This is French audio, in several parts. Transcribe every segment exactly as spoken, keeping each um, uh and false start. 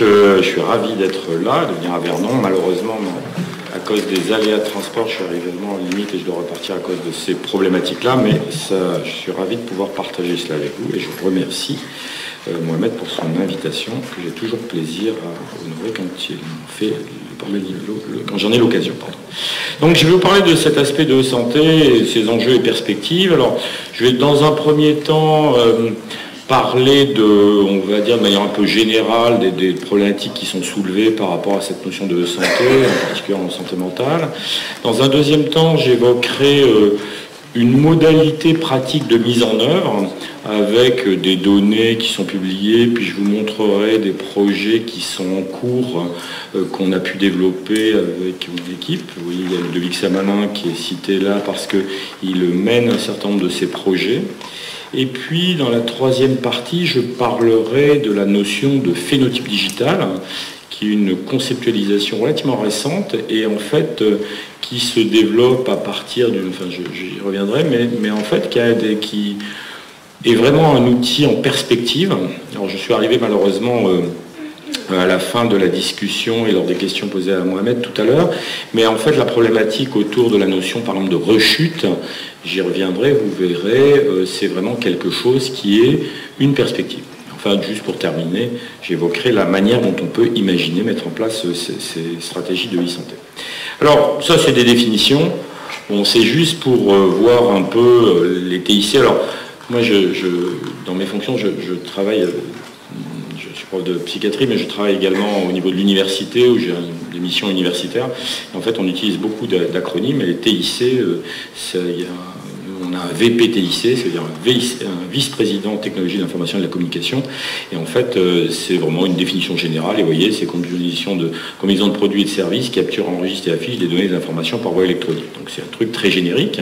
donc, euh, je suis ravi d'être là, de venir à Vernon. Malheureusement, à cause des aléas de transport, je suis arrivé vraiment en limite et je dois repartir à cause de ces problématiques-là. Mais ça, je suis ravi de pouvoir partager cela avec vous et je vous remercie, euh, Mohamed, pour son invitation, que j'ai toujours plaisir à honorer quand il fait quand j'en ai l'occasion. Donc je vais vous parler de cet aspect de santé, et ses enjeux et perspectives. Alors je vais dans un premier temps euh, parler de, on va dire de manière un peu générale, des, des problématiques qui sont soulevées par rapport à cette notion de santé, en particulier en santé mentale. Dans un deuxième temps, j'évoquerai euh, une modalité pratique de mise en œuvre avec des données qui sont publiées, puis je vous montrerai des projets qui sont en cours, euh, qu'on a pu développer avec mon équipe. Vous voyez, il y a Ludovic Samanin qui est cité là parce qu'il mène un certain nombre de ces projets. Et puis, dans la troisième partie, je parlerai de la notion de phénotype digital, qui est une conceptualisation relativement récente et en fait euh, qui se développe à partir d'une... Enfin, j'y reviendrai, mais, mais en fait qui, a des, qui est vraiment un outil en perspective. Alors, je suis arrivé malheureusement euh, à la fin de la discussion et lors des questions posées à Mohamed tout à l'heure, mais en fait la problématique autour de la notion, par exemple, de rechute, j'y reviendrai, vous verrez, euh, c'est vraiment quelque chose qui est une perspective. Enfin, juste pour terminer, j'évoquerai la manière dont on peut imaginer mettre en place ces, ces stratégies de e-santé. Alors, ça, c'est des définitions. Bon, c'est juste pour euh, voir un peu euh, les T I C. Alors, moi, je, je, dans mes fonctions, je, je travaille, euh, je suis prof de psychiatrie, mais je travaille également au niveau de l'université, où j'ai des missions universitaires. En fait, on utilise beaucoup d'acronymes, et les T I C, euh, ça, y a... On a un V P T I C, c'est-à-dire un vice-président technologie de l'information et de la communication. Et en fait, c'est vraiment une définition générale. Et vous voyez, c'est combinaison de, combinaison de produits et de services, capture, enregistre et affiche des données et des informations par voie électronique. Donc c'est un truc très générique.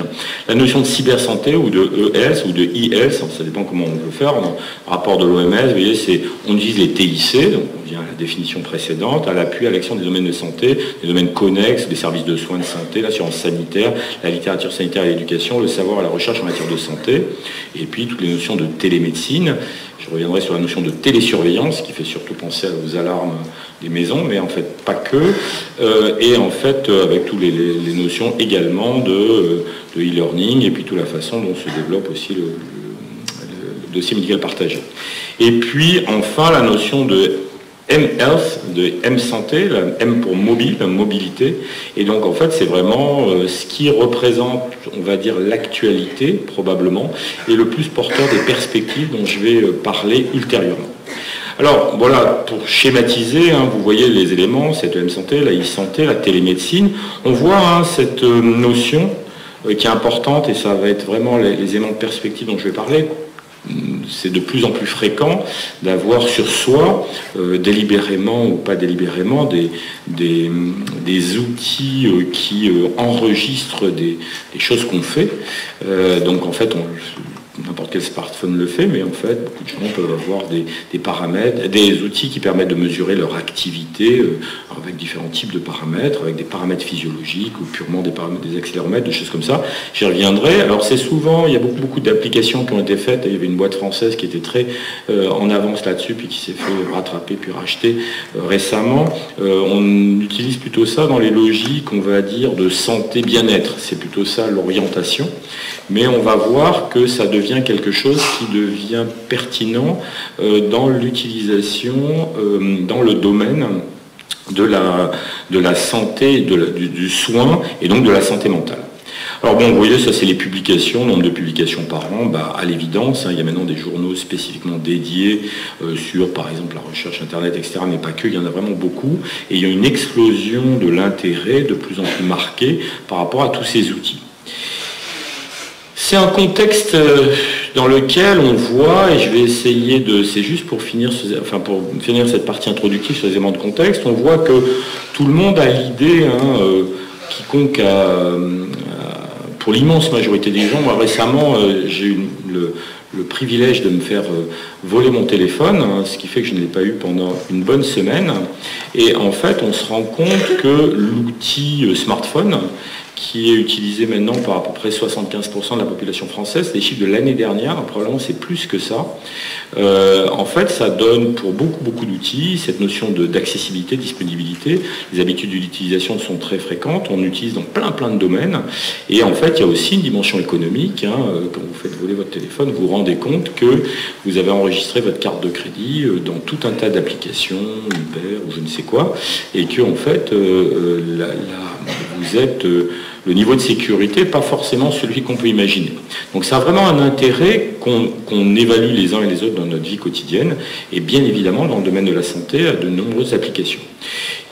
La notion de cybersanté ou de E S ou de I S, ça dépend comment on veut faire. Dans le rapport de l'O M S, vous voyez, c'est, on utilise les T I C, donc on vient à la définition précédente, à l'appui à l'action des domaines de santé, des domaines connexes, des services de soins de santé, l'assurance sanitaire, la littérature sanitaire et l'éducation, le savoir à la recherche en matière de santé, et puis toutes les notions de télémédecine. Je reviendrai sur la notion de télésurveillance, qui fait surtout penser aux alarmes des maisons, mais en fait pas que, euh, et en fait avec toutes les, les, les notions également de, de e-learning, et puis toute la façon dont se développe aussi le, le, le dossier médical partagé. Et puis enfin la notion de M-Health, de M-Santé, M pour mobile, mobilité. Et donc en fait c'est vraiment euh, ce qui représente, on va dire, l'actualité probablement, et le plus porteur des perspectives dont je vais euh, parler ultérieurement. Alors voilà, pour schématiser, hein, vous voyez les éléments, cette M-Santé, la e-Santé, la télémédecine. On voit hein, cette euh, notion euh, qui est importante, et ça va être vraiment les, les éléments de perspective dont je vais parler. C'est de plus en plus fréquent d'avoir sur soi, euh, délibérément ou pas délibérément, des, des, des outils euh, qui euh, enregistrent des, des choses qu'on fait. Euh, donc en fait, n'importe quel smartphone le fait, mais en fait, beaucoup de gens peuvent avoir des, des paramètres, des outils qui permettent de mesurer leur activité euh, avec différents types de paramètres, avec des paramètres physiologiques ou purement des paramètres, des accéléromètres, des choses comme ça. J'y reviendrai. Alors c'est souvent, il y a beaucoup, beaucoup d'applications qui ont été faites. Il y avait une boîte française qui était très euh, en avance là-dessus, puis qui s'est fait rattraper, puis racheter euh, récemment. Euh, on utilise plutôt ça dans les logiques, on va dire, de santé-bien-être. C'est plutôt ça l'orientation. Mais on va voir que ça devient quelque chose qui devient pertinent euh, dans l'utilisation, euh, dans le domaine de la, de la santé, de la, du, du soin, et donc de la santé mentale. Alors bon, vous voyez, ça c'est les publications, nombre de publications par an, bah, à l'évidence, hein, il y a maintenant des journaux spécifiquement dédiés euh, sur, par exemple, la recherche Internet, et cetera, mais pas que, il y en a vraiment beaucoup, et il y a une explosion de l'intérêt de plus en plus marqué par rapport à tous ces outils. C'est un contexte dans lequel on voit, et je vais essayer de... C'est juste pour finir, ce, enfin pour finir cette partie introductive sur les éléments de contexte, on voit que tout le monde a l'idée, hein, euh, quiconque a... Euh, pour l'immense majorité des gens, moi récemment, euh, j'ai eu le, le privilège de me faire euh, voler mon téléphone, hein, ce qui fait que je ne l'ai pas eu pendant une bonne semaine. Et en fait, on se rend compte que l'outil smartphone qui est utilisé maintenant par à peu près soixante-quinze pour cent de la population française. Les chiffres de l'année dernière, probablement c'est plus que ça. Euh, en fait, ça donne pour beaucoup, beaucoup d'outils cette notion d'accessibilité, de, de disponibilité. Les habitudes d'utilisation sont très fréquentes, on utilise dans plein, plein de domaines. Et en fait, il y a aussi une dimension économique. Hein. Quand vous faites voler votre téléphone, vous vous rendez compte que vous avez enregistré votre carte de crédit dans tout un tas d'applications, Uber ou je ne sais quoi, et que en fait, euh, la, la, vous êtes... Euh, le niveau de sécurité, pas forcément celui qu'on peut imaginer. Donc ça a vraiment un intérêt qu'on qu'on évalue les uns et les autres dans notre vie quotidienne, et bien évidemment dans le domaine de la santé, à de nombreuses applications.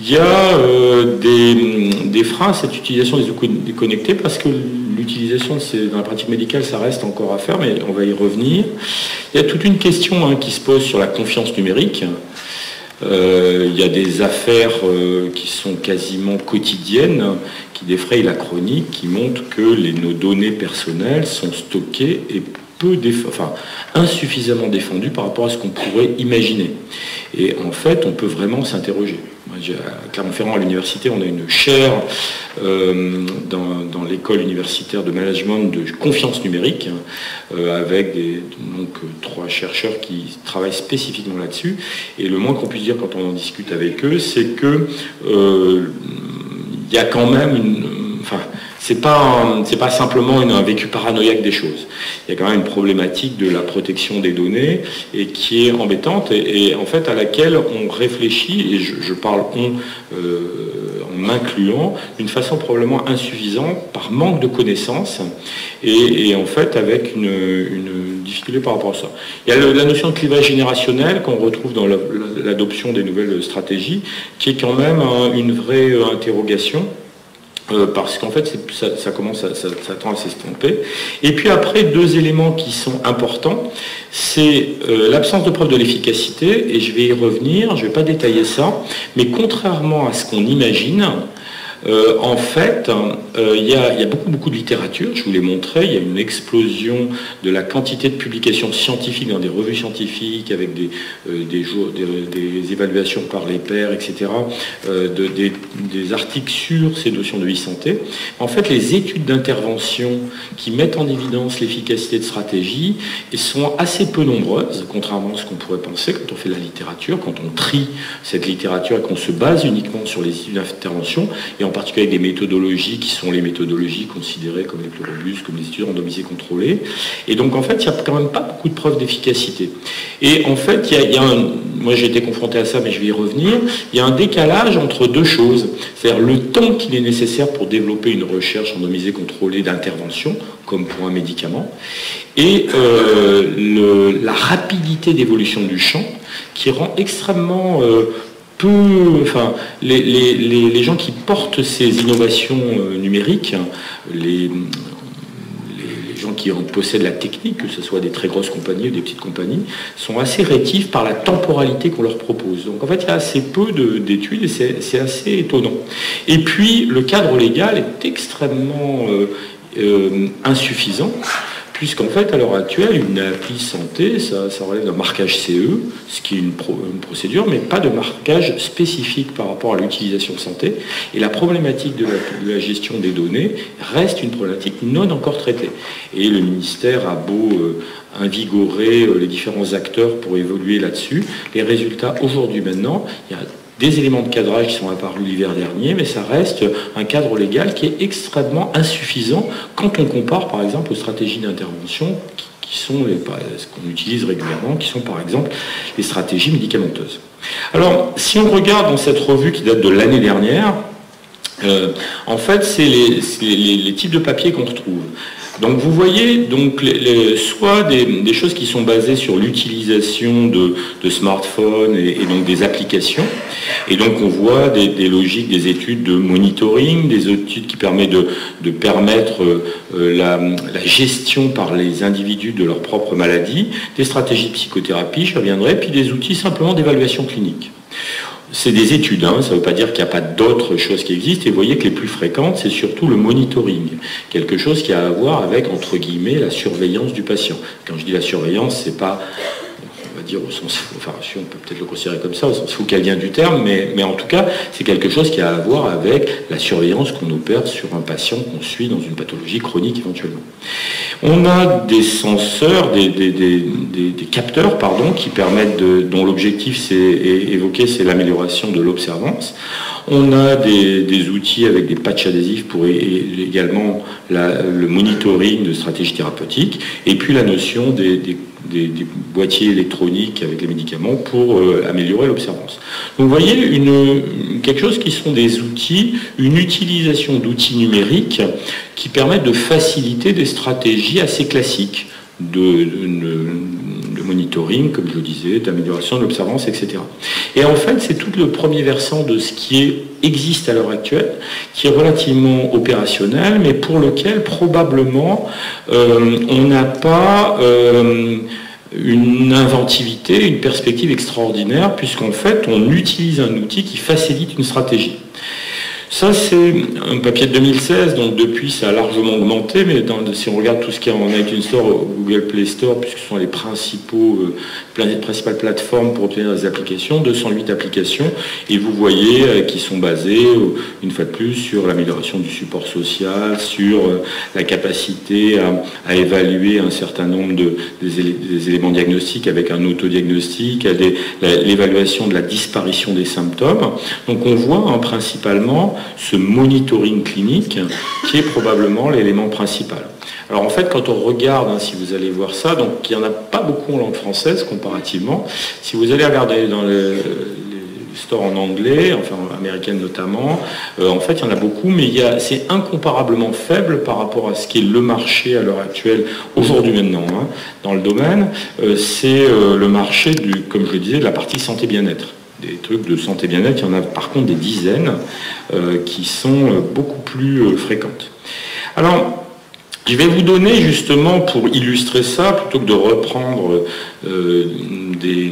Il y a euh, des, des freins à cette utilisation des outils connectés, parce que l'utilisation dans la pratique médicale, ça reste encore à faire, mais on va y revenir. Il y a toute une question hein, qui se pose sur la confiance numérique. Euh, il y a des affaires euh, qui sont quasiment quotidiennes, qui défrayent la chronique, qui montrent que les, nos données personnelles sont stockées et peu déf... enfin, insuffisamment défendues par rapport à ce qu'on pourrait imaginer. Et en fait, on peut vraiment s'interroger. À Clermont-Ferrand, à l'université, on a une chaire euh, dans, dans l'école universitaire de management de confiance numérique, euh, avec des, donc, trois chercheurs qui travaillent spécifiquement là-dessus. Et le moins qu'on puisse dire quand on en discute avec eux, c'est que euh, y a quand même une... Enfin, c'est pas, c'est pas simplement une, un vécu paranoïaque des choses. Il y a quand même une problématique de la protection des données et qui est embêtante et, et en fait à laquelle on réfléchit, et je, je parle on, euh, en incluant, d'une façon probablement insuffisante par manque de connaissances et, et en fait avec une, une difficulté par rapport à ça. Il y a le, la notion de clivage générationnel qu'on retrouve dans l'adoption des nouvelles stratégies qui est quand même un, une vraie interrogation. Euh, parce qu'en fait, ça, ça commence à, ça, ça tend à s'estomper. Et puis après, deux éléments qui sont importants, c'est euh, l'absence de preuve de l'efficacité, et je vais y revenir, je ne vais pas détailler ça, mais contrairement à ce qu'on imagine, Euh, en fait, il euh, y, y a beaucoup, beaucoup de littérature, je vous l'ai montré, il y a une explosion de la quantité de publications scientifiques dans des revues scientifiques, avec des, euh, des, jours, des, des évaluations par les pairs, et cetera, euh, de, des, des articles sur ces notions de e-santé. En fait, les études d'intervention qui mettent en évidence l'efficacité de stratégie sont assez peu nombreuses, contrairement à ce qu'on pourrait penser quand on fait de la littérature, quand on trie cette littérature et qu'on se base uniquement sur les études d'intervention, et en en particulier avec des méthodologies qui sont les méthodologies considérées comme les plus robustes, comme les études randomisées contrôlées. Et donc, en fait, il n'y a quand même pas beaucoup de preuves d'efficacité. Et en fait, il y a, il y a un... moi j'ai été confronté à ça, mais je vais y revenir, il y a un décalage entre deux choses. C'est-à-dire le temps qu'il est nécessaire pour développer une recherche randomisée contrôlée d'intervention, comme pour un médicament, et euh, le... la rapidité d'évolution du champ qui rend extrêmement... Euh, Enfin, les, les, les, les gens qui portent ces innovations euh, numériques, les, les, les gens qui en possèdent la technique, que ce soit des très grosses compagnies ou des petites compagnies, sont assez rétifs par la temporalité qu'on leur propose. Donc en fait, il y a assez peu d'études et c'est assez étonnant. Et puis, le cadre légal est extrêmement euh, euh, insuffisant. Puisqu'en fait, à l'heure actuelle, une appli santé, ça, ça relève d'un marquage C E, ce qui est une, pro, une procédure, mais pas de marquage spécifique par rapport à l'utilisation santé. Et la problématique de la, de la gestion des données reste une problématique non encore traitée. Et le ministère a beau euh, invigorer euh, les différents acteurs pour évoluer là-dessus. Les résultats aujourd'hui maintenant, il y a des éléments de cadrage qui sont apparus l'hiver dernier, mais ça reste un cadre légal qui est extrêmement insuffisant quand on compare par exemple aux stratégies d'intervention qui sont les, ce qu'on utilise régulièrement, qui sont par exemple les stratégies médicamenteuses. Alors, si on regarde dans cette revue qui date de l'année dernière, euh, en fait, c'est les, les, les types de papiers qu'on retrouve. Donc vous voyez donc, les, les, soit des, des choses qui sont basées sur l'utilisation de, de smartphones et, et donc des applications. Et donc on voit des, des logiques, des études de monitoring, des études qui permettent de, de permettre euh, la, la gestion par les individus de leur propre maladie, des stratégies de psychothérapie, je reviendrai, puis des outils simplement d'évaluation clinique. C'est des études, hein, ça ne veut pas dire qu'il n'y a pas d'autres choses qui existent, et vous voyez que les plus fréquentes, c'est surtout le monitoring, quelque chose qui a à voir avec, entre guillemets, la surveillance du patient. Quand je dis la surveillance, c'est pas... va dire au sens, enfin si on peut peut-être le considérer comme ça, au sens foucalien du terme, mais, mais en tout cas, c'est quelque chose qui a à voir avec la surveillance qu'on opère sur un patient qu'on suit dans une pathologie chronique éventuellement. On a des senseurs, des, des, des, des, des capteurs, pardon, qui permettent, de, dont l'objectif c'est évoqué, c'est l'amélioration de l'observance. On a des, des outils avec des patchs adhésifs pour également la, le monitoring de stratégies thérapeutiques, et puis la notion des, des Des, des boîtiers électroniques avec les médicaments pour euh, améliorer l'observance. Donc vous voyez, une, quelque chose qui sont des outils, une utilisation d'outils numériques qui permettent de faciliter des stratégies assez classiques de, de, de monitoring, comme je le disais, d'amélioration de l'observance, et cetera. Et en fait, c'est tout le premier versant de ce qui est, existe à l'heure actuelle, qui est relativement opérationnel, mais pour lequel probablement euh, on n'a pas euh, une inventivité, une perspective extraordinaire, puisqu'en fait on utilise un outil qui facilite une stratégie. Ça, c'est un papier de deux mille seize, donc depuis, ça a largement augmenté, mais dans, si on regarde tout ce qu'il y a en iTunes Store, Google Play Store, puisque ce sont les, principaux, euh, les principales plateformes pour obtenir des applications, deux cent huit applications, et vous voyez euh, qui sont basées, euh, une fois de plus, sur l'amélioration du support social, sur euh, la capacité à, à évaluer un certain nombre de, des, élé des éléments diagnostiques avec un autodiagnostic, à l'évaluation de la disparition des symptômes. Donc on voit hein, principalement ce monitoring clinique qui est probablement l'élément principal. Alors en fait, quand on regarde, hein, si vous allez voir ça, donc il n'y en a pas beaucoup en langue française comparativement. Si vous allez regarder dans le, les stores en anglais, enfin américaine notamment, euh, en fait il y en a beaucoup, mais c'est incomparablement faible par rapport à ce qu'est le marché à l'heure actuelle, aujourd'hui maintenant, hein, dans le domaine. Euh, c'est euh, le marché, du, comme je le disais, de la partie santé-bien-être. Des trucs de santé bien-être, il y en a par contre des dizaines euh, qui sont euh, beaucoup plus euh, fréquentes. Alors, je vais vous donner justement, pour illustrer ça, plutôt que de reprendre euh, des,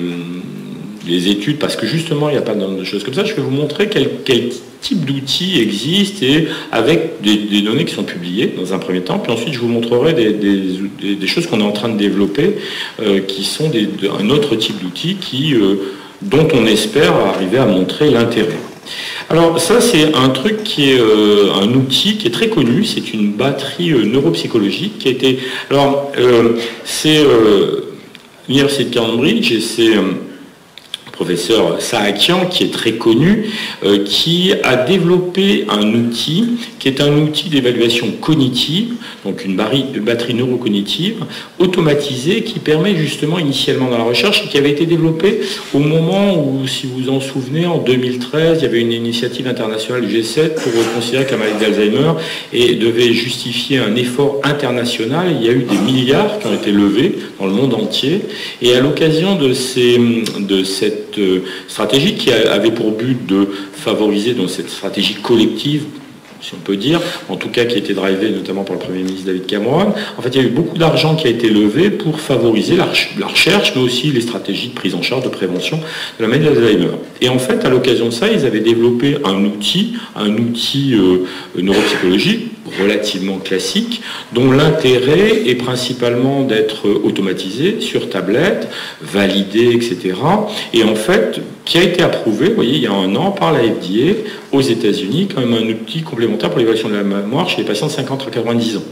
des études, parce que justement, il n'y a pas de choses comme ça, je vais vous montrer quel, quel type d'outils existe, et avec des, des données qui sont publiées dans un premier temps, puis ensuite je vous montrerai des, des, des choses qu'on est en train de développer, euh, qui sont des, un autre type d'outils qui... Euh, dont on espère arriver à montrer l'intérêt. Alors ça, c'est un truc qui est euh, un outil qui est très connu, c'est une batterie euh, neuropsychologique qui a été... Alors, euh, c'est euh, l'université de Cambridge, et c'est euh, le professeur Sahakian, qui est très connu, euh, qui a développé un outil, qui est un outil d'évaluation cognitive, donc une batterie neurocognitive automatisée qui permet justement initialement dans la recherche, et qui avait été développée au moment où, si vous en souvenez, en deux mille treize, il y avait une initiative internationale du G sept pour considérer que la maladie d'Alzheimer et devait justifier un effort international. Il y a eu des milliards qui ont été levés dans le monde entier, et à l'occasion de, de cette stratégie qui avait pour but de favoriser donc, cette stratégie collective, si on peut dire, en tout cas qui a été drivé notamment par le Premier ministre David Cameron. En fait, il y a eu beaucoup d'argent qui a été levé pour favoriser la recherche, mais aussi les stratégies de prise en charge, de prévention de la maladie d'Alzheimer. Et en fait, à l'occasion de ça, ils avaient développé un outil, un outil euh, neuropsychologique relativement classique, dont l'intérêt est principalement d'être automatisé sur tablette, validé, et cetera. Et en fait, qui a été approuvé, vous voyez, il y a un an par la F D A aux États-Unis, quand même un outil complémentaire pour l'évaluation de la mémoire chez les patients de cinquante à quatre-vingt-dix ans.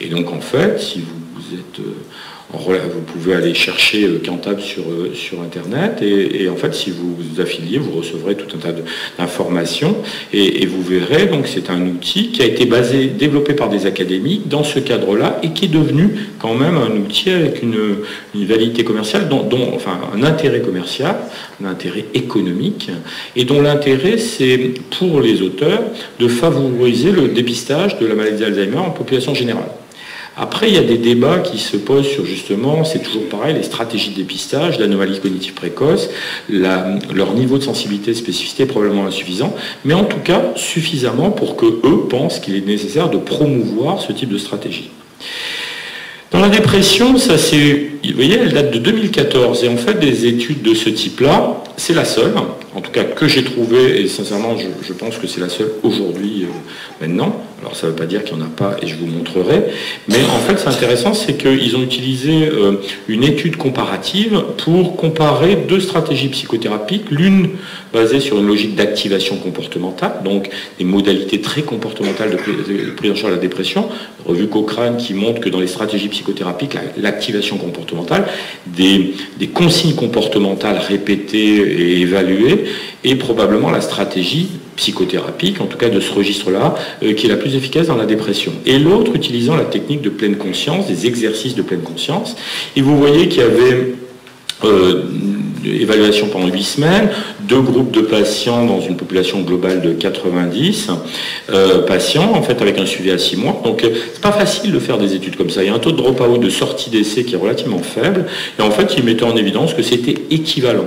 Et donc, en fait, si vous êtes... Vous pouvez aller chercher Cantab sur, sur Internet, et, et en fait, si vous vous affiliez, vous recevrez tout un tas d'informations, et, et vous verrez, donc c'est un outil qui a été basé, développé par des académiques dans ce cadre-là, et qui est devenu quand même un outil avec une, une validité commerciale, dont, dont, enfin un intérêt commercial, un intérêt économique, et dont l'intérêt, c'est pour les auteurs de favoriser le dépistage de la maladie d'Alzheimer en population générale. Après, il y a des débats qui se posent sur, justement, c'est toujours pareil, les stratégies de dépistage, d'anomalies cognitives précoces, la, leur niveau de sensibilité et de spécificité est probablement insuffisant, mais en tout cas suffisamment pour que eux pensent qu'il est nécessaire de promouvoir ce type de stratégie. Dans la dépression, ça c'est, vous voyez, elle date de deux mille quatorze, et en fait des études de ce type-là, c'est la seule, en tout cas que j'ai trouvée, et sincèrement je, je pense que c'est la seule aujourd'hui euh, maintenant. Alors ça ne veut pas dire qu'il n'y en a pas, et je vous montrerai. Mais en fait, c'est intéressant, c'est qu'ils ont utilisé euh, une étude comparative pour comparer deux stratégies psychothérapiques, l'une basée sur une logique d'activation comportementale, donc des modalités très comportementales de prise en charge de la dépression, revue Cochrane qui montre que dans les stratégies psychothérapiques, l'activation comportementale, des, des consignes comportementales répétées et évaluées, et probablement la stratégie psychothérapeutique, en tout cas de ce registre-là, euh, qui est la plus efficace dans la dépression. Et l'autre, utilisant la technique de pleine conscience, des exercices de pleine conscience. Et vous voyez qu'il y avait euh, une évaluation pendant huit semaines, deux groupes de patients dans une population globale de quatre-vingt-dix euh, patients, en fait, avec un suivi à six mois. Donc, euh, c'est pas facile de faire des études comme ça. Il y a un taux de drop-out, de sortie d'essai qui est relativement faible. Et en fait, ils mettaient en évidence que c'était équivalent.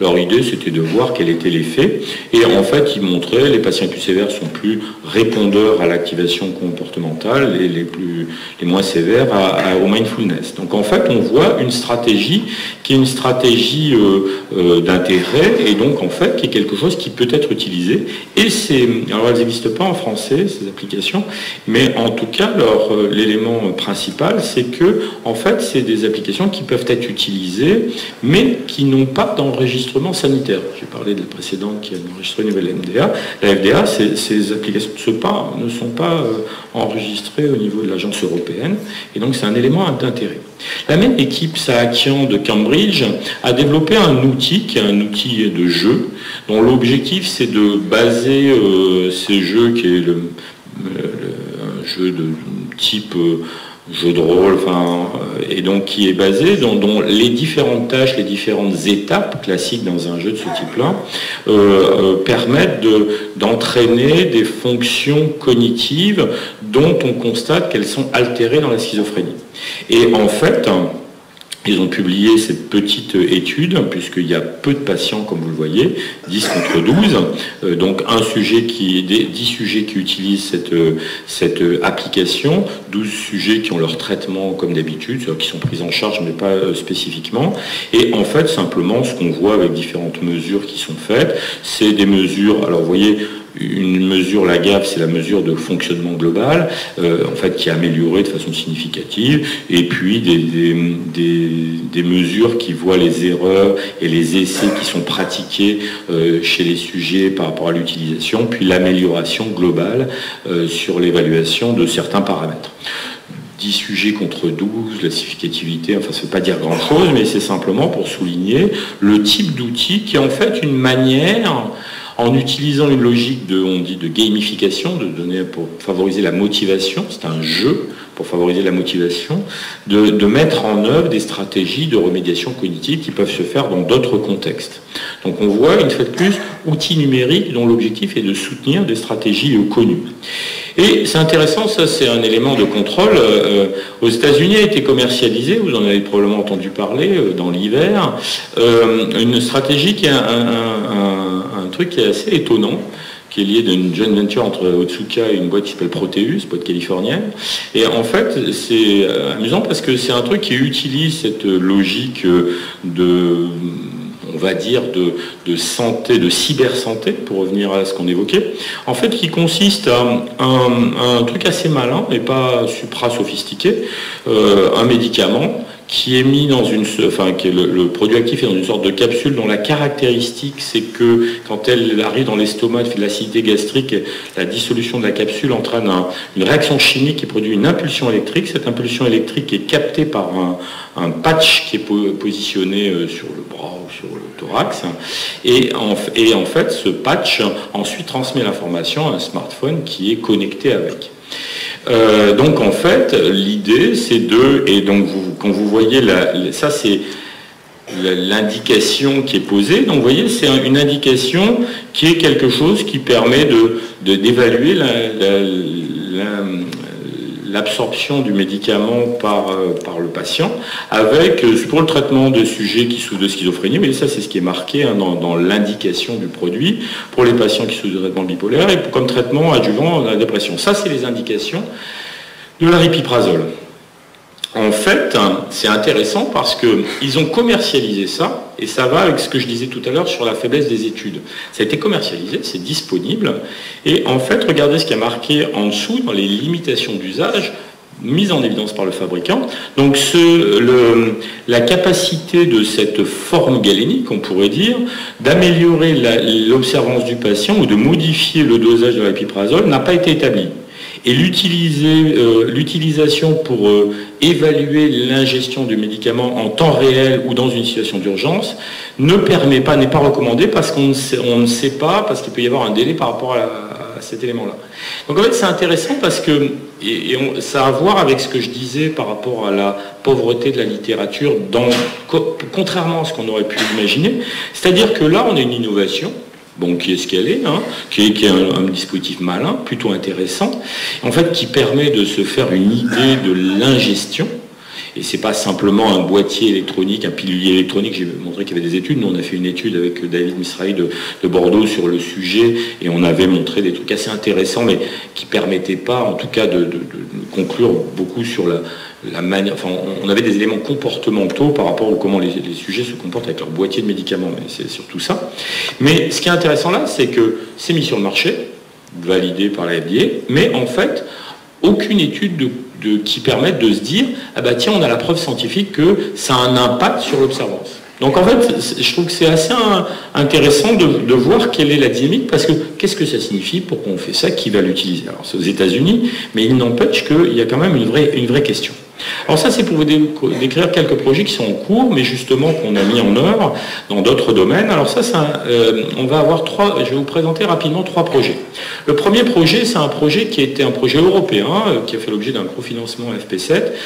Leur idée, c'était de voir quel était l'effet. Et en fait, ils montraient les patients les plus sévères sont plus répondeurs à l'activation comportementale et les, plus, les moins sévères à, à, au mindfulness. Donc en fait, on voit une stratégie qui est une stratégie euh, euh, d'intérêt et donc en fait, qui est quelque chose qui peut être utilisé. Et c'est... Alors elles n'existent pas en français, ces applications, mais en tout cas, euh, l'élément principal, c'est que en fait, c'est des applications qui peuvent être utilisées, mais qui n'ont pas d'enregistrement sanitaire. J'ai parlé de la précédente qui a enregistré une nouvelle M D A. La F D A, ces applications ne sont pas, ne sont pas enregistrées au niveau de l'agence européenne. Et donc, c'est un élément d'intérêt. La même équipe, Sahakian de Cambridge, a développé un outil qui est un outil de jeu, dont l'objectif, c'est de baser euh, ces jeux, qui est le, le, un jeu de type... Euh, jeu de rôle, enfin, et donc qui est basé, dont, dont les différentes tâches, les différentes étapes classiques dans un jeu de ce type-là, euh, euh, permettent de, d'entraîner des fonctions cognitives dont on constate qu'elles sont altérées dans la schizophrénie. Et en fait... Ils ont publié cette petite étude, puisqu'il y a peu de patients, comme vous le voyez, dix contre douze. Donc un sujet qui, dix sujets qui utilisent cette, cette application, douze sujets qui ont leur traitement comme d'habitude, c'est-à-dire qui sont pris en charge, mais pas spécifiquement. Et en fait, simplement, ce qu'on voit avec différentes mesures qui sont faites, c'est des mesures... Alors vous voyez... Une mesure, la G A F, c'est la mesure de fonctionnement global, euh, en fait, qui est améliorée de façon significative, et puis des, des, des, des mesures qui voient les erreurs et les essais qui sont pratiqués euh, chez les sujets par rapport à l'utilisation, puis l'amélioration globale euh, sur l'évaluation de certains paramètres. dix sujets contre douze, la significativité, enfin ça ne veut pas dire grand-chose, mais c'est simplement pour souligner le type d'outil qui est en fait une manière... En utilisant une logique de, on dit, de gamification, de donner pour favoriser la motivation, c'est un jeu pour favoriser la motivation, de, de mettre en œuvre des stratégies de remédiation cognitive qui peuvent se faire dans d'autres contextes. Donc on voit, une fois de plus, outils numériques dont l'objectif est de soutenir des stratégies connues. Et c'est intéressant, ça c'est un élément de contrôle. Euh, aux États-Unis a été commercialisée, vous en avez probablement entendu parler, euh, dans l'hiver, euh, une stratégie qui est un, un, un, un truc qui est assez étonnant, qui est lié d'une joint venture entre Otsuka et une boîte qui s'appelle Proteus, boîte californienne. Et en fait, c'est amusant parce que c'est un truc qui utilise cette logique de... on va dire, de, de santé, de cyber-santé, pour revenir à ce qu'on évoquait, en fait, qui consiste à un, un truc assez malin, mais pas supra-sophistiqué, euh, un médicament qui est mis dans une... Enfin, qui est le, le produit actif est dans une sorte de capsule dont la caractéristique, c'est que quand elle arrive dans l'estomac, elle fait de l'acidité gastrique, la dissolution de la capsule entraîne un, une réaction chimique qui produit une impulsion électrique. Cette impulsion électrique est captée par un, un patch qui est positionné sur le bras ou sur le thorax. Et en, et en fait, ce patch ensuite transmet l'information à un smartphone qui est connecté avec. Euh, donc en fait, l'idée c'est de, et donc vous, quand vous voyez, la, ça c'est l'indication qui est posée, donc vous voyez c'est une indication qui est quelque chose qui permet de, de, d'évaluer la, la, la, l'absorption du médicament par, euh, par le patient, avec, euh, pour le traitement de sujets qui souffrent de schizophrénie, mais ça c'est ce qui est marqué hein, dans, dans l'indication du produit, pour les patients qui souffrent de traitement bipolaire, et pour, comme traitement adjuvant à la dépression. Ça c'est les indications de l'aripiprazole. En fait, c'est intéressant parce qu'ils ont commercialisé ça, Et ça va avec ce que je disais tout à l'heure sur la faiblesse des études. Ça a été commercialisé, c'est disponible. Et en fait, regardez ce qui a marqué en dessous dans les limitations d'usage mise en évidence par le fabricant. Donc ce, le, la capacité de cette forme galénique, on pourrait dire, d'améliorer l'observance du patient ou de modifier le dosage de l'aripiprazole n'a pas été établie. Et l'utilisation euh, pour euh, évaluer l'ingestion du médicament en temps réel ou dans une situation d'urgence ne permet pas, n'est pas recommandée parce qu'on ne, ne sait pas, parce qu'il peut y avoir un délai par rapport à, la, à cet élément-là. Donc en fait c'est intéressant parce que et, et on, ça a à voir avec ce que je disais par rapport à la pauvreté de la littérature, dans, co, contrairement à ce qu'on aurait pu imaginer. C'est-à-dire que là on a une innovation. Bon, qui est ce qu'elle est, hein, qui est, qui est un, un dispositif malin, plutôt intéressant, en fait, qui permet de se faire une idée de l'ingestion. Et c'est pas simplement un boîtier électronique, un pilulier électronique. J'ai montré qu'il y avait des études. Nous, on a fait une étude avec David Misraïl de, de Bordeaux sur le sujet, et on avait montré des trucs assez intéressants, mais qui permettaient pas, en tout cas, de, de, de conclure beaucoup sur la, la manière. Enfin, on avait des éléments comportementaux par rapport à comment les, les sujets se comportent avec leur boîtier de médicaments. Mais c'est surtout ça. Mais ce qui est intéressant là, c'est que c'est mis sur le marché, validé par la F D A, mais en fait, aucune étude de De, qui permettent de se dire « Ah bah tiens, on a la preuve scientifique que ça a un impact sur l'observance. » Donc en fait, je trouve que c'est assez un, intéressant de, de voir quelle est la dynamique, parce que qu'est-ce que ça signifie, pourquoi on fait ça, qui va l'utiliser? Alors c'est aux États-Unis, mais il n'empêche qu'il y a quand même une vraie, une vraie question. Alors ça, c'est pour vous dé décrire quelques projets qui sont en cours, mais justement qu'on a mis en œuvre dans d'autres domaines. Alors ça, ça euh, on va avoir trois, je vais vous présenter rapidement trois projets. Le premier projet, c'est un projet qui a été un projet européen, euh, qui a fait l'objet d'un cofinancement F P sept, euh,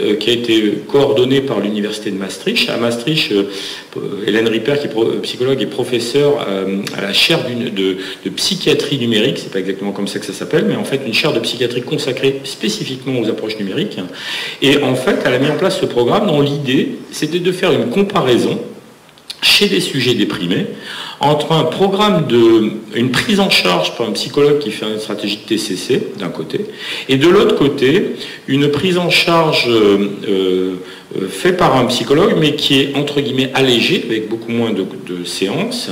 euh, qui a été coordonné par l'université de Maastricht. À Maastricht, euh, Hélène Riper, qui est psychologue et professeure euh, à la chaire de, de psychiatrie numérique, c'est pas exactement comme ça que ça s'appelle, mais en fait une chaire de psychiatrie consacrée spécifiquement aux approches numériques. Et en fait, elle a mis en place ce programme dont l'idée, c'était de faire une comparaison chez des sujets déprimés entre un programme de, une prise en charge par un psychologue qui fait une stratégie de T C C, d'un côté, et de l'autre côté, une prise en charge euh, euh, faite par un psychologue, mais qui est, entre guillemets, allégée, avec beaucoup moins de, de séances,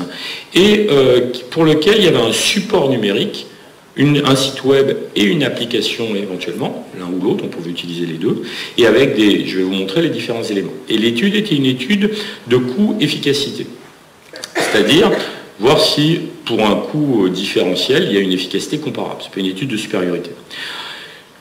et euh, pour lequel il y avait un support numérique, Une, un site web et une application éventuellement, l'un ou l'autre, on pouvait utiliser les deux, et avec des, je vais vous montrer les différents éléments. Et l'étude était une étude de coût-efficacité, c'est-à-dire voir si pour un coût différentiel, il y a une efficacité comparable. C'est pas une étude de supériorité.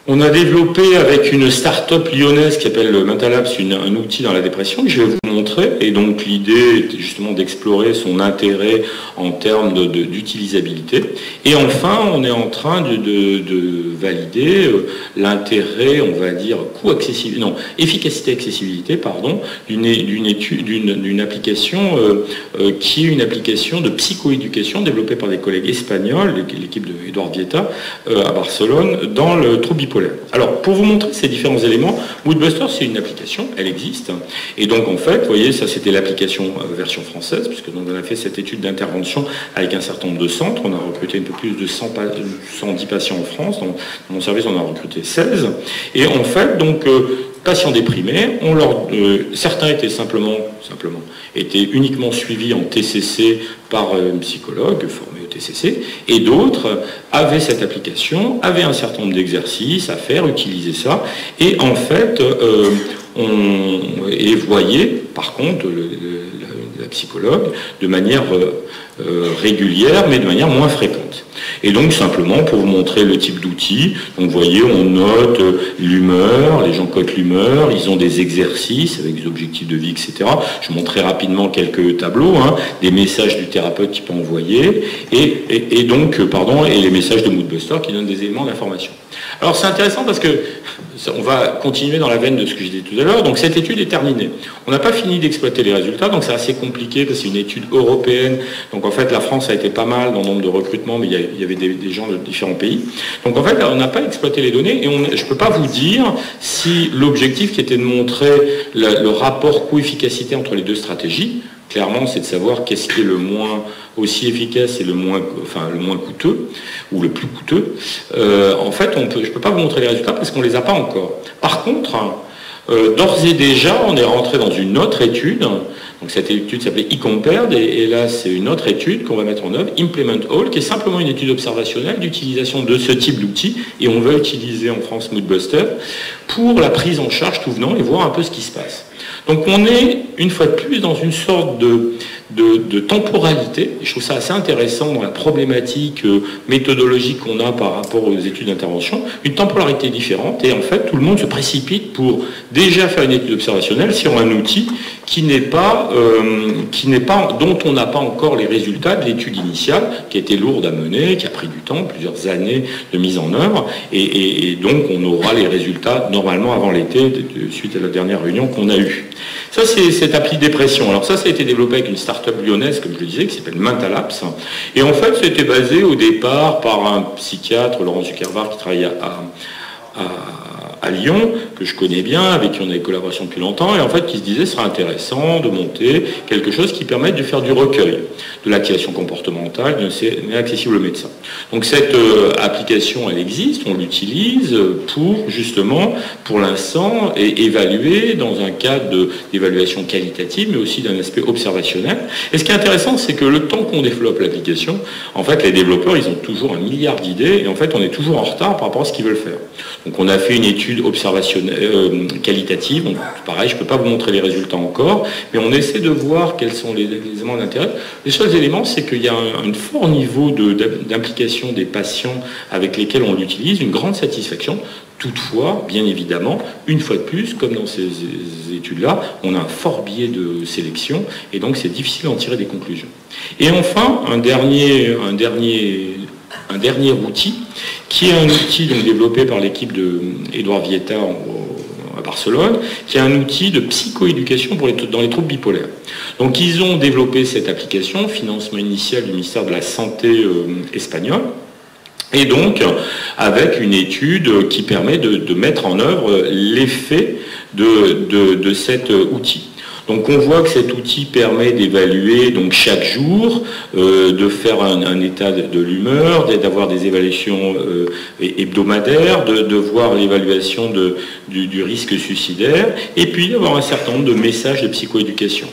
On a développé avec une start-up lyonnaise qui s'appelle Mental Labs un outil dans la dépression que je vais vous montrer. Et donc l'idée était justement d'explorer son intérêt en termes d'utilisabilité. Et enfin, on est en train de, de, de valider l'intérêt, on va dire, coût accessible, non, efficacité-accessibilité, pardon, d'une étude, d'une application euh, euh, qui est une application de psychoéducation développée par des collègues espagnols, l'équipe d'Edouard Vieta euh, à Barcelone, dans le trouble bipolaire. Alors, pour vous montrer ces différents éléments, Mood Buster, c'est une application, elle existe. Et donc, en fait, vous voyez, ça, c'était l'application version française, puisque donc, on a fait cette étude d'intervention avec un certain nombre de centres. On a recruté un peu plus de cent, cent dix patients en France. Dans mon service, on a recruté seize. Et en fait, donc... Euh, patients déprimés, on leur, euh, certains étaient simplement, simplement, étaient uniquement suivis en T C C par euh, un psychologue formé au T C C, et d'autres avaient cette application, avaient un certain nombre d'exercices à faire, utilisaient ça, et en fait, euh, on et voyait, par contre, le, le, la psychologue de manière euh, euh, régulière, mais de manière moins fréquente. Et donc simplement pour vous montrer le type d'outils, donc vous voyez on note l'humeur, les gens cotent l'humeur, ils ont des exercices avec des objectifs de vie, et cetera. Je montrais rapidement quelques tableaux, hein, des messages du thérapeute qui peut envoyer, et, et, et donc, pardon, et les messages de Mood Buster qui donnent des éléments d'information. Alors c'est intéressant parce que on va continuer dans la veine de ce que j'ai dit tout à l'heure. Donc cette étude est terminée. On n'a pas fini d'exploiter les résultats, donc c'est assez compliqué parce que c'est une étude européenne. Donc en fait la France a été pas mal dans le nombre de recrutements, mais il y a il y avait des, des gens de différents pays. Donc en fait, on n'a pas exploité les données et on, je ne peux pas vous dire si l'objectif qui était de montrer la, le rapport coût-efficacité entre les deux stratégies, clairement, c'est de savoir qu'est-ce qui est le moins aussi efficace et le moins, enfin, le moins coûteux, ou le plus coûteux. Euh, en fait, on peut, je ne peux pas vous montrer les résultats parce qu'on ne les a pas encore. Par contre, euh, d'ores et déjà, on est rentré dans une autre étude Donc cette étude s'appelait e-compared, et, et là c'est une autre étude qu'on va mettre en œuvre, Implement All, qui est simplement une étude observationnelle d'utilisation de ce type d'outils, et on va utiliser en France Mood Buster pour la prise en charge tout venant et voir un peu ce qui se passe. Donc on est une fois de plus dans une sorte de, de, de temporalité, et je trouve ça assez intéressant dans la problématique méthodologique qu'on a par rapport aux études d'intervention, une temporalité différente, et en fait tout le monde se précipite pour déjà faire une étude observationnelle sur un outil qui n'est pas, euh, qui n'est pas, dont on n'a pas encore les résultats de l'étude initiale, qui a été lourde à mener, qui a pris du temps, plusieurs années de mise en œuvre, et, et, et donc on aura les résultats normalement avant l'été, suite à la dernière réunion qu'on a eue. Ça, c'est cette appli dépression. Alors ça, ça a été développé avec une start-up lyonnaise, comme je le disais, qui s'appelle Mental Labs. Et en fait, c'était basé au départ par un psychiatre, Laurent Zuckerbar, qui travaille à, à, à Lyon, que je connais bien, avec qui on a des collaborations depuis longtemps, et en fait, qui se disait, ce serait intéressant de monter quelque chose qui permette de faire du recueil, de l'activation comportementale, mais accessible aux médecins. Donc cette euh, application, elle existe, on l'utilise pour, justement, pour l'instant, évaluer dans un cadre d'évaluation qualitative, mais aussi d'un aspect observationnel. Et ce qui est intéressant, c'est que le temps qu'on développe l'application, en fait, les développeurs, ils ont toujours un milliard d'idées, et en fait, on est toujours en retard par rapport à ce qu'ils veulent faire. Donc on a fait une étude observationnelle, euh, qualitative. Donc, pareil, je ne peux pas vous montrer les résultats encore, mais on essaie de voir quels sont les, les éléments d'intérêt. Les seuls éléments, c'est qu'il y a un, un fort niveau d'implication de, des patients avec lesquels on l'utilise, une grande satisfaction. Toutefois, bien évidemment, une fois de plus, comme dans ces études-là, on a un fort biais de sélection, et donc c'est difficile d'en tirer des conclusions. Et enfin, un dernier, un dernier, un dernier outil, qui est un outil donc, développé par l'équipe d'Edouard Vieta à Barcelone, qui est un outil de psychoéducation pour les, dans les troubles bipolaires. Donc ils ont développé cette application, financement initial du ministère de la Santé euh, espagnol, et donc avec une étude qui permet de, de mettre en œuvre l'effet de, de, de cet outil. Donc on voit que cet outil permet d'évaluer donc chaque jour, euh, de faire un, un état de, de l'humeur, d'avoir des évaluations euh, hebdomadaires, de, de voir l'évaluation du, du risque suicidaire, et puis d'avoir un certain nombre de messages de psychoéducation.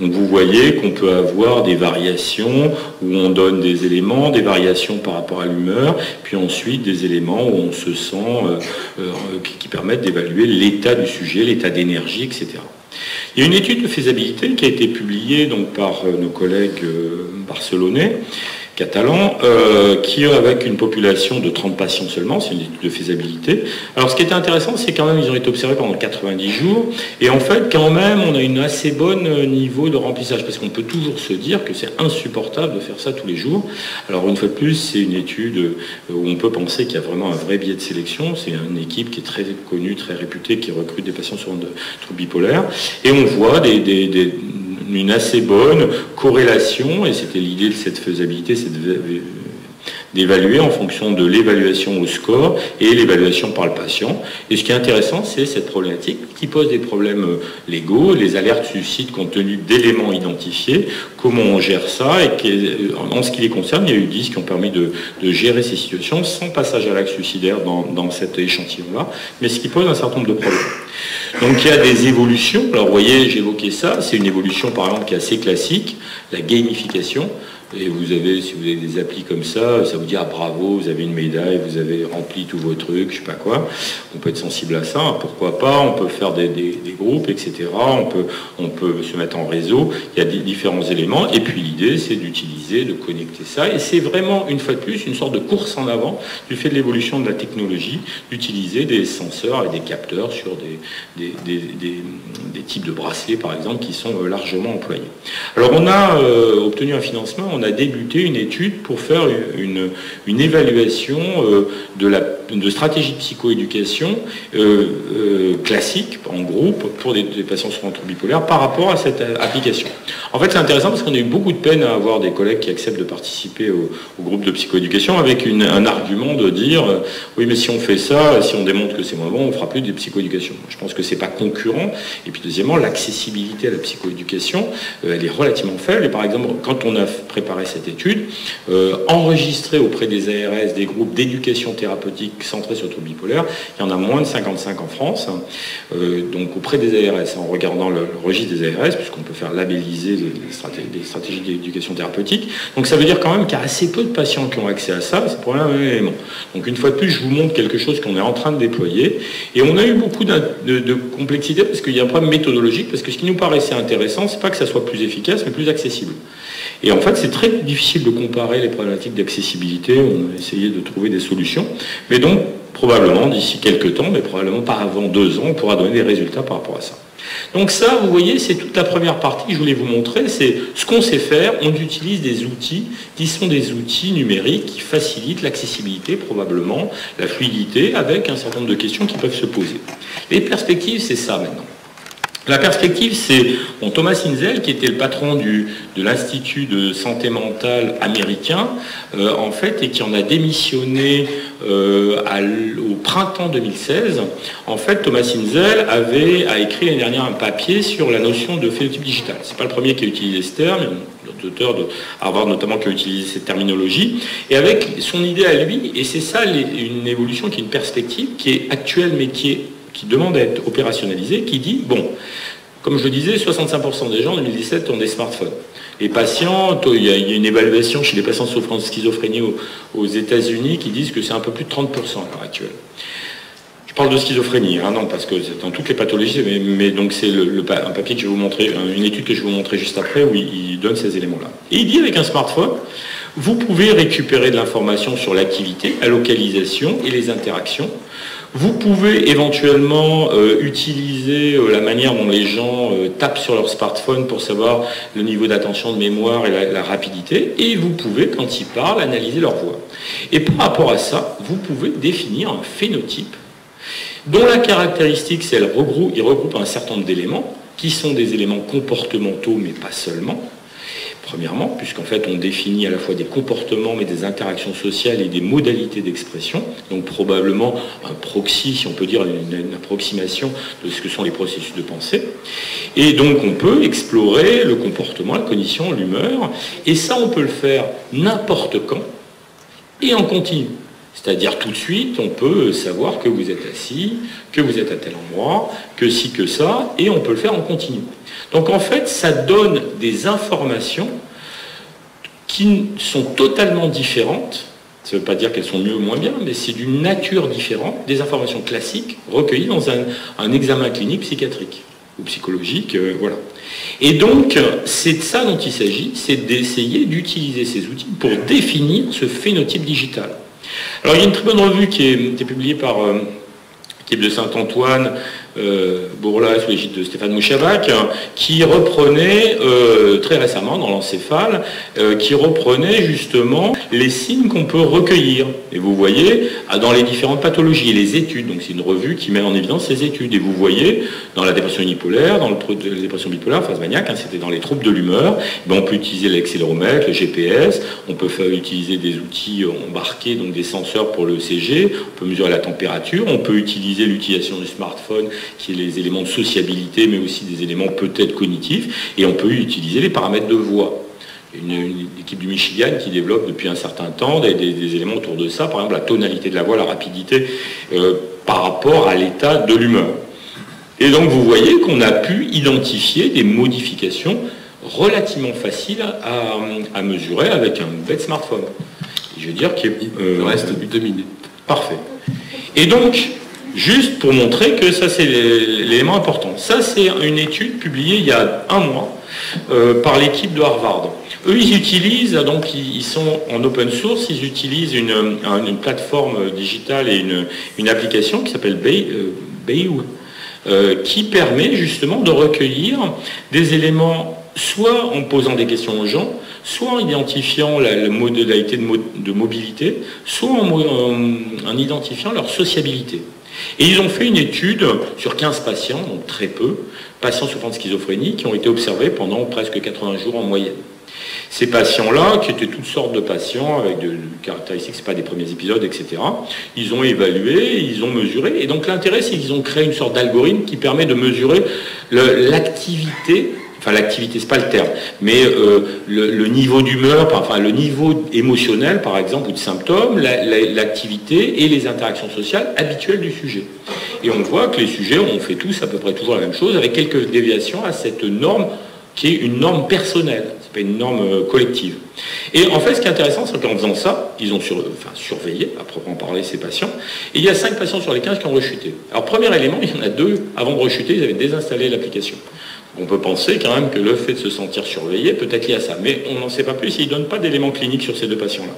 Donc vous voyez qu'on peut avoir des variations où on donne des éléments, des variations par rapport à l'humeur, puis ensuite des éléments où on se sent, euh, euh, qui, qui permettent d'évaluer l'état du sujet, l'état d'énergie, et cetera. Il y a une étude de faisabilité qui a été publiée donc, par nos collègues barcelonais, catalans, euh, qui avec une population de trente patients seulement, c'est une étude de faisabilité. Alors ce qui était intéressant, c'est quand même ils ont été observés pendant quatre-vingt-dix jours, et en fait quand même on a une assez bonne niveau de remplissage, parce qu'on peut toujours se dire que c'est insupportable de faire ça tous les jours. Alors une fois de plus, c'est une étude où on peut penser qu'il y a vraiment un vrai biais de sélection, c'est une équipe qui est très connue, très réputée, qui recrute des patients sur un trouble bipolaire, et on voit des... des, des une assez bonne corrélation, et c'était l'idée de cette faisabilité, c'est d'évaluer en fonction de l'évaluation au score et l'évaluation par le patient. Et ce qui est intéressant, c'est cette problématique qui pose des problèmes légaux, les alertes suicides compte tenu d'éléments identifiés, comment on gère ça, et en ce qui les concerne, il y a eu dix qui ont permis de, de gérer ces situations sans passage à l'acte suicidaire dans, dans cet échantillon-là, mais ce qui pose un certain nombre de problèmes. Donc il y a des évolutions, alors vous voyez, j'évoquais ça, c'est une évolution par exemple qui est assez classique, la gamification. Et vous avez, si vous avez des applis comme ça, ça vous dit « Ah bravo, vous avez une médaille, vous avez rempli tous vos trucs, je sais pas quoi ». On peut être sensible à ça, pourquoi pas, on peut faire des, des, des groupes, et cetera. On peut, on peut se mettre en réseau, il y a des, différents éléments. Et puis l'idée, c'est d'utiliser, de connecter ça. Et c'est vraiment, une fois de plus, une sorte de course en avant du fait de l'évolution de la technologie, d'utiliser des senseurs et des capteurs sur des, des, des, des, des types de bracelets, par exemple, qui sont largement employés. Alors on a euh, obtenu un financement. On a débuté une étude pour faire une, une évaluation euh, de, la, de stratégie de psychoéducation euh, euh, classique, en groupe, pour des, des patients sur un trouble bipolaire, par rapport à cette application. En fait, c'est intéressant parce qu'on a eu beaucoup de peine à avoir des collègues qui acceptent de participer au, au groupe de psychoéducation avec une, un argument de dire euh, oui, mais si on fait ça, si on démontre que c'est moins bon, on ne fera plus de psychoéducation. Je pense que ce n'est pas concurrent. Et puis deuxièmement, l'accessibilité à la psychoéducation, euh, elle est relativement faible. Et par exemple, quand on a préparé cette étude, euh, enregistrée auprès des A R S des groupes d'éducation thérapeutique centrés sur le trouble bipolaire, il y en a moins de cinquante-cinq en France. Euh, donc auprès des A R S, en regardant le, le registre des A R S, puisqu'on peut faire labelliser les stratégies, les stratégies d'éducation thérapeutique. Donc ça veut dire quand même qu'il y a assez peu de patients qui ont accès à ça, c'est pour un élément. Donc une fois de plus, je vous montre quelque chose qu'on est en train de déployer. Et on a eu beaucoup de, de, de complexité parce qu'il y a un problème méthodologique, parce que ce qui nous paraissait intéressant, c'est pas que ça soit plus efficace, mais plus accessible. Et en fait, c'est très difficile de comparer les problématiques d'accessibilité. On a essayé de trouver des solutions. Mais donc, probablement, d'ici quelques temps, mais probablement pas avant deux ans, on pourra donner des résultats par rapport à ça. Donc ça, vous voyez, c'est toute la première partie que je voulais vous montrer, c'est ce qu'on sait faire. On utilise des outils qui sont des outils numériques qui facilitent l'accessibilité, probablement, la fluidité, avec un certain nombre de questions qui peuvent se poser. Les perspectives, c'est ça maintenant. La perspective, c'est bon, Thomas Insel, qui était le patron du, de l'Institut de santé mentale américain, euh, en fait, et qui en a démissionné euh, à, au printemps deux mille seize. En fait, Thomas Insel avait a écrit l'année dernière un papier sur la notion de phénotype digital. C'est pas le premier qui a utilisé ce terme, il y a d'auteurs de Harvard notamment qui ont utilisé cette terminologie. Et avec son idée à lui, et c'est ça les, une évolution qui est une perspective, qui est actuelle mais qui est qui demande à être opérationnalisé, qui dit, bon, comme je le disais, soixante-cinq pour cent des gens en deux mille dix-sept ont des smartphones. Les patients, il y a une évaluation chez les patients souffrant de schizophrénie aux États-Unis qui disent que c'est un peu plus de trente pour cent à l'heure actuelle. Je parle de schizophrénie, hein, non, parce que c'est dans toutes les pathologies, mais, mais donc c'est le, le, un papier que je vais vous montrer, une étude que je vais vous montrer juste après, où il, il donne ces éléments-là. Et il dit, avec un smartphone, vous pouvez récupérer de l'information sur l'activité, la localisation et les interactions. Vous pouvez éventuellement euh, utiliser euh, la manière dont les gens euh, tapent sur leur smartphone pour savoir le niveau d'attention, de mémoire et la, la rapidité. Et vous pouvez, quand ils parlent, analyser leur voix. Et par rapport à ça, vous pouvez définir un phénotype dont la caractéristique, c'est qu'il regroupe, il regroupe un certain nombre d'éléments qui sont des éléments comportementaux, mais pas seulement. Premièrement, puisqu'en fait on définit à la fois des comportements mais des interactions sociales et des modalités d'expression, donc probablement un proxy, si on peut dire une, une approximation de ce que sont les processus de pensée. Et donc on peut explorer le comportement, la cognition, l'humeur, et ça on peut le faire n'importe quand et en continu. C'est-à-dire tout de suite, on peut savoir que vous êtes assis, que vous êtes à tel endroit, que si, que ça, et on peut le faire en continu. Donc en fait, ça donne des informations qui sont totalement différentes. Ça ne veut pas dire qu'elles sont mieux ou moins bien, mais c'est d'une nature différente des informations classiques recueillies dans un, un examen clinique psychiatrique ou psychologique, euh, voilà. Et donc, c'est de ça dont il s'agit, c'est d'essayer d'utiliser ces outils pour définir ce phénotype digital. Alors il y a une très bonne revue qui est, qui est publiée par euh, l'équipe de Saint-Antoine, euh, Bourla, sous l'égide de Stéphane Mouchabak, hein, qui reprenait euh, très récemment dans l'Encéphale, euh, qui reprenait justement les signes qu'on peut recueillir. Et vous voyez, dans les différentes pathologies, les études, donc c'est une revue qui met en évidence ces études. Et vous voyez, dans la dépression unipolaire, dans le, la dépression bipolaire, phase maniaque, hein, c'était dans les troubles de l'humeur, on peut utiliser l'accéléromètre, le G P S, on peut faire, utiliser des outils embarqués, donc des senseurs pour le C G, on peut mesurer la température, on peut utiliser l'utilisation du smartphone, qui est les éléments de sociabilité, mais aussi des éléments peut-être cognitifs, et on peut utiliser les paramètres de voix. Une, une équipe du Michigan qui développe depuis un certain temps des, des, des éléments autour de ça, par exemple la tonalité de la voix, la rapidité euh, par rapport à l'état de l'humeur. Et donc vous voyez qu'on a pu identifier des modifications relativement faciles à, à mesurer avec un bête smartphone. Et je veux dire qu'il euh, reste deux minutes. Parfait. Et donc, juste pour montrer que ça, c'est l'élément important. Ça, c'est une étude publiée il y a un mois euh, par l'équipe de Harvard. Eux, ils utilisent, donc ils sont en open source, ils utilisent une, une plateforme digitale et une, une application qui s'appelle Bayou, euh, qui permet justement de recueillir des éléments, soit en posant des questions aux gens, soit en identifiant la, la modalité de, mo de mobilité, soit en, en, en identifiant leur sociabilité. Et ils ont fait une étude sur quinze patients, donc très peu, patients souffrant de schizophrénie, qui ont été observés pendant presque quatre-vingts jours en moyenne. Ces patients-là, qui étaient toutes sortes de patients, avec des caractéristiques, ce n'est pas des premiers épisodes, et cetera, ils ont évalué, ils ont mesuré, et donc l'intérêt, c'est qu'ils ont créé une sorte d'algorithme qui permet de mesurer l'activité, enfin l'activité, ce n'est pas le terme, mais euh, le, le niveau d'humeur, enfin le niveau émotionnel, par exemple, ou de symptômes, la, la, l'activité et les interactions sociales habituelles du sujet. Et on voit que les sujets, on fait tous à peu près toujours la même chose, avec quelques déviations à cette norme, qui est une norme personnelle, c'est pas une norme collective. Et en fait, ce qui est intéressant, c'est qu'en faisant ça, ils ont sur, enfin, surveillé, à proprement parler, ces patients, et il y a cinq patients sur les quinze qui ont rechuté. Alors, premier élément, il y en a deux, avant de rechuter, ils avaient désinstallé l'application. On peut penser quand même que le fait de se sentir surveillé peut être lié à ça, mais on n'en sait pas plus, ils ne donnent pas d'éléments cliniques sur ces deux patients-là.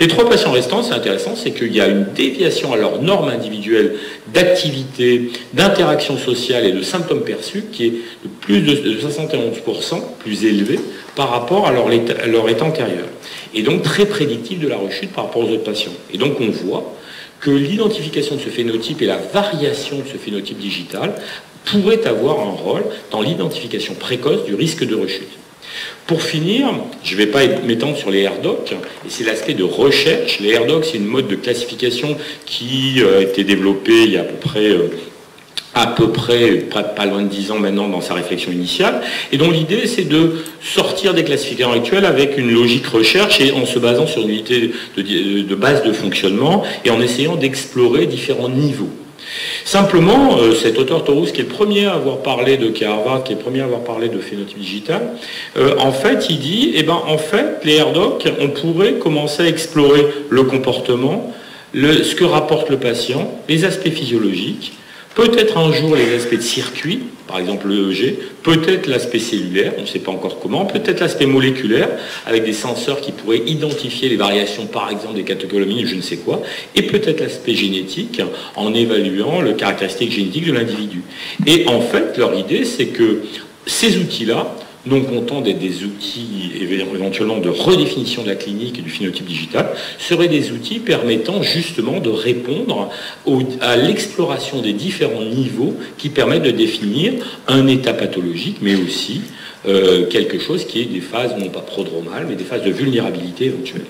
Les trois patients restants, c'est intéressant, c'est qu'il y a une déviation à leur norme individuelle d'activité, d'interaction sociale et de symptômes perçus qui est de plus de soixante et onze pour cent plus élevé par rapport à leur état, à leur état antérieur. Et donc très prédictif de la rechute par rapport aux autres patients. Et donc on voit que l'identification de ce phénotype et la variation de ce phénotype digital pourrait avoir un rôle dans l'identification précoce du risque de rechute. Pour finir, je ne vais pas m'étendre sur les RDoC, et c'est l'aspect de recherche. Les RDoC, c'est une mode de classification qui a été développée il y a à peu près... à peu près, pas loin de dix ans maintenant dans sa réflexion initiale, et dont l'idée c'est de sortir des classificateurs actuels avec une logique recherche et en se basant sur une unité de, de base de fonctionnement et en essayant d'explorer différents niveaux. Simplement, euh, cet auteur Taurus, qui est le premier à avoir parlé de Harvard, qui est le premier à avoir parlé de phénotype digital, euh, en fait, il dit, eh ben, en fait, les RDoC, on pourrait commencer à explorer le comportement, le, ce que rapporte le patient, les aspects physiologiques, peut-être un jour les aspects de circuit, par exemple l'E E G, peut-être l'aspect cellulaire, on ne sait pas encore comment, peut-être l'aspect moléculaire, avec des senseurs qui pourraient identifier les variations, par exemple des catécholamines, je ne sais quoi, et peut-être l'aspect génétique, en évaluant le caractéristique génétique de l'individu. Et en fait, leur idée, c'est que ces outils-là, non contents d'être des outils éventuellement de redéfinition de la clinique et du phénotype digital, seraient des outils permettant justement de répondre au, à l'exploration des différents niveaux qui permettent de définir un état pathologique, mais aussi euh, quelque chose qui est des phases non pas prodromales, mais des phases de vulnérabilité éventuelle.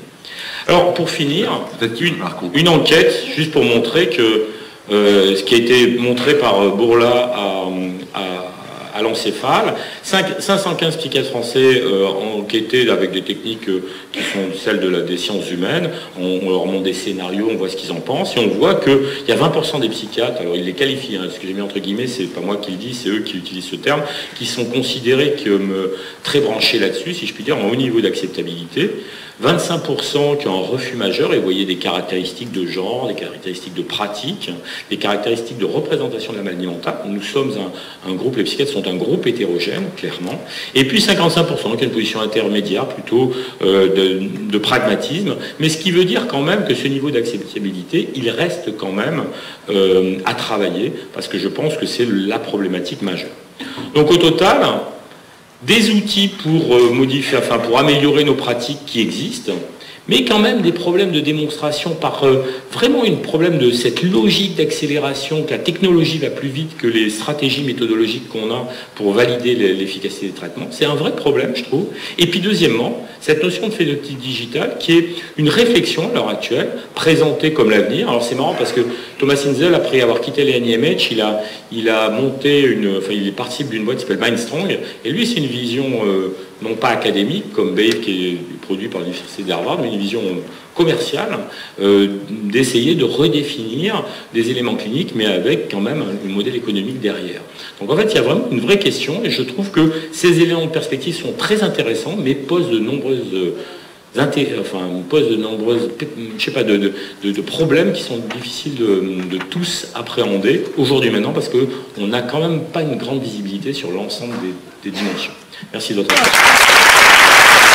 Alors pour finir, une, une enquête, juste pour montrer que euh, ce qui a été montré par euh, Bourla à, à à l'Encéphale, cinq cent quinze psychiatres français euh, enquêtés avec des techniques euh, qui sont celles de la, des sciences humaines, on, on leur montre des scénarios, on voit ce qu'ils en pensent, et on voit qu'il y a vingt pour cent des psychiatres, alors ils les qualifient, hein, ce que j'ai mis entre guillemets, c'est pas moi qui le dis, c'est eux qui utilisent ce terme, qui sont considérés comme euh, très branchés là-dessus, si je puis dire, en haut niveau d'acceptabilité, vingt-cinq pour cent qui ont un refus majeur, et vous voyez des caractéristiques de genre, des caractéristiques de pratique, des caractéristiques de représentation de la maladie mentale. Nous sommes un, un groupe, les psychiatres sont un groupe hétérogène, clairement. Et puis cinquante-cinq pour cent qui a une position intermédiaire, plutôt euh, de, de pragmatisme. Mais ce qui veut dire quand même que ce niveau d'acceptabilité, il reste quand même euh, à travailler, parce que je pense que c'est la problématique majeure. Donc au total... des outils pour modifier, enfin pour améliorer nos pratiques qui existent, mais quand même des problèmes de démonstration par euh, vraiment une problème de cette logique d'accélération, que la technologie va plus vite que les stratégies méthodologiques qu'on a pour valider l'efficacité des traitements. C'est un vrai problème, je trouve. Et puis deuxièmement, cette notion de phénotype digital qui est une réflexion à l'heure actuelle, présentée comme l'avenir. Alors c'est marrant parce que Thomas Insel, après avoir quitté les N I M H, il a, il a monté une, enfin il participe d'une boîte qui s'appelle Mindstrong, et lui c'est une vision... Euh, non pas académique, comme Bail qui est produit par l'université d'Harvard, mais une vision commerciale, euh, d'essayer de redéfinir des éléments cliniques, mais avec quand même un, un modèle économique derrière. Donc en fait, il y a vraiment une vraie question, et je trouve que ces éléments de perspective sont très intéressants, mais posent de nombreuses... Euh, Enfin, on pose de nombreuses, je sais pas, de, de, de problèmes qui sont difficiles de, de tous appréhender aujourd'hui maintenant parce qu'on n'a quand même pas une grande visibilité sur l'ensemble des, des dimensions. Merci de votre attention.